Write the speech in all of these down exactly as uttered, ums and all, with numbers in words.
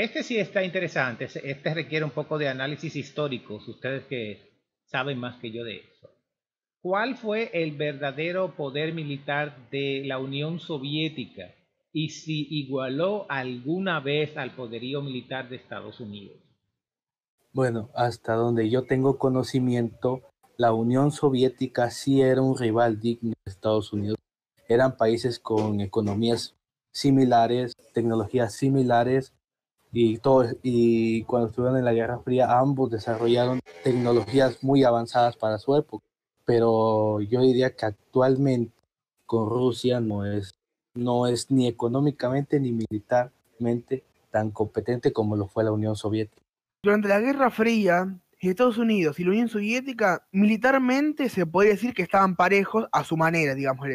Este sí está interesante, este requiere un poco de análisis histórico, ustedes que saben más que yo de eso. ¿Cuál fue el verdadero poder militar de la Unión Soviética y si igualó alguna vez al poderío militar de Estados Unidos? Bueno, hasta donde yo tengo conocimiento, la Unión Soviética sí era un rival digno de Estados Unidos. Eran países con economías similares, tecnologías similares, y, todo, y cuando estuvieron en la Guerra Fría ambos desarrollaron tecnologías muy avanzadas para su época, pero yo diría que actualmente con Rusia no es, no es ni económicamente ni militarmente tan competente como lo fue la Unión Soviética. Durante la Guerra Fría, Estados Unidos y la Unión Soviética militarmente se podría decir que estaban parejos a su manera, digamos.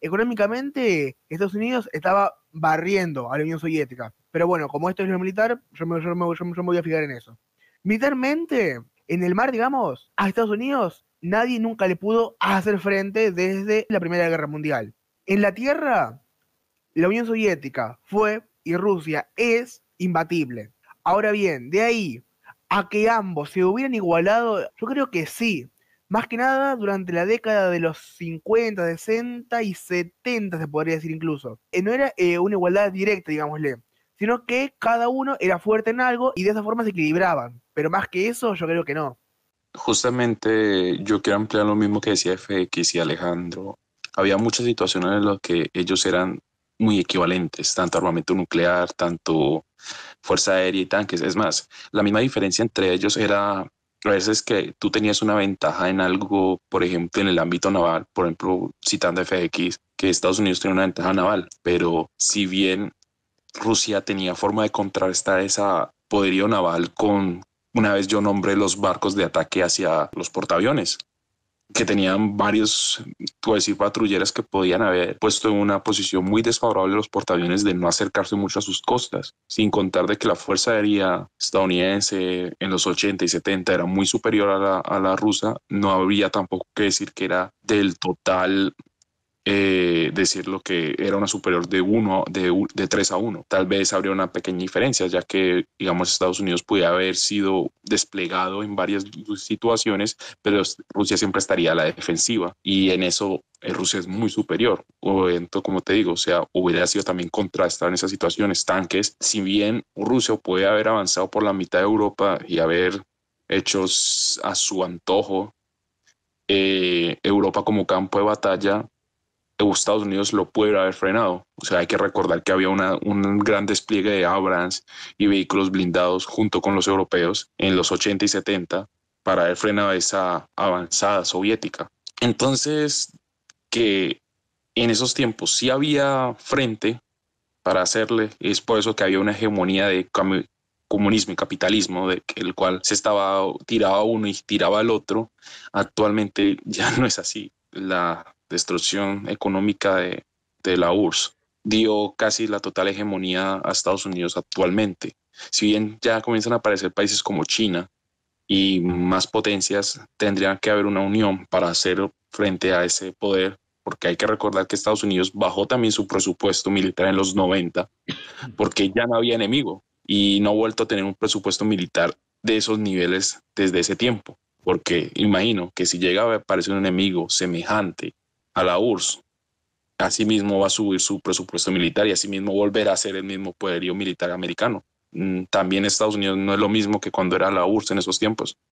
Económicamente Estados Unidos estaba barriendo a la Unión Soviética. Pero bueno, como esto es lo militar, yo me, yo, me, yo me voy a fijar en eso. Militarmente, en el mar, digamos, a Estados Unidos nadie nunca le pudo hacer frente desde la Primera Guerra Mundial. En la tierra, la Unión Soviética fue y Rusia es imbatible. Ahora bien, de ahí a que ambos se hubieran igualado, yo creo que sí. Más que nada durante la década de los cincuenta, sesenta y setenta se podría decir incluso. No era eh, una igualdad directa, digámosle, sino que cada uno era fuerte en algo y de esa forma se equilibraban, pero más que eso yo creo que no. Justamente yo quiero ampliar lo mismo que decía F X y Alejandro. Había muchas situaciones en las que ellos eran muy equivalentes, tanto armamento nuclear, tanto fuerza aérea y tanques. Es más, la misma diferencia entre ellos era a veces que tú tenías una ventaja en algo, por ejemplo, en el ámbito naval, por ejemplo, citando F X, que Estados Unidos tenía una ventaja naval, pero si bien Rusia tenía forma de contrarrestar esa poderío naval con, una vez yo nombré los barcos de ataque hacia los portaaviones, que tenían varios, puedo decir, patrulleras que podían haber puesto en una posición muy desfavorable a los portaaviones de no acercarse mucho a sus costas, sin contar de que la fuerza aérea estadounidense en los ochenta y setenta era muy superior a la, a la rusa. No habría tampoco que decir que era del total... Eh, decir lo que era una superior de uno, de, de tres a uno. Tal vez habría una pequeña diferencia, ya que, digamos, Estados Unidos pudiera haber sido desplegado en varias situaciones, pero Rusia siempre estaría a la defensiva y en eso Rusia es muy superior. O entonces, como te digo, o sea, hubiera sido también contrastar en esas situaciones tanques. Si bien Rusia puede haber avanzado por la mitad de Europa y haber hecho a su antojo eh, Europa como campo de batalla, Estados Unidos lo puede haber frenado. O sea, hay que recordar que había una, un gran despliegue de Abrams y vehículos blindados junto con los europeos en los ochenta y setenta para haber frenado esa avanzada soviética. Entonces, que en esos tiempos sí había frente para hacerle, es por eso que había una hegemonía de comunismo y capitalismo, de el cual se estaba tiraba uno y tiraba al otro. Actualmente ya no es así. La destrucción económica de, de la U R S S dio casi la total hegemonía a Estados Unidos actualmente. Si bien ya comienzan a aparecer países como China y más potencias, tendría que haber una unión para hacer frente a ese poder, porque hay que recordar que Estados Unidos bajó también su presupuesto militar en los noventa, porque ya no había enemigo y no ha vuelto a tener un presupuesto militar de esos niveles desde ese tiempo, porque imagino que si llega a aparecer un enemigo semejante a la U R S S, asimismo va a subir su presupuesto militar y asimismo volverá a ser el mismo poderío militar americano. También Estados Unidos no es lo mismo que cuando era la U R S S en esos tiempos.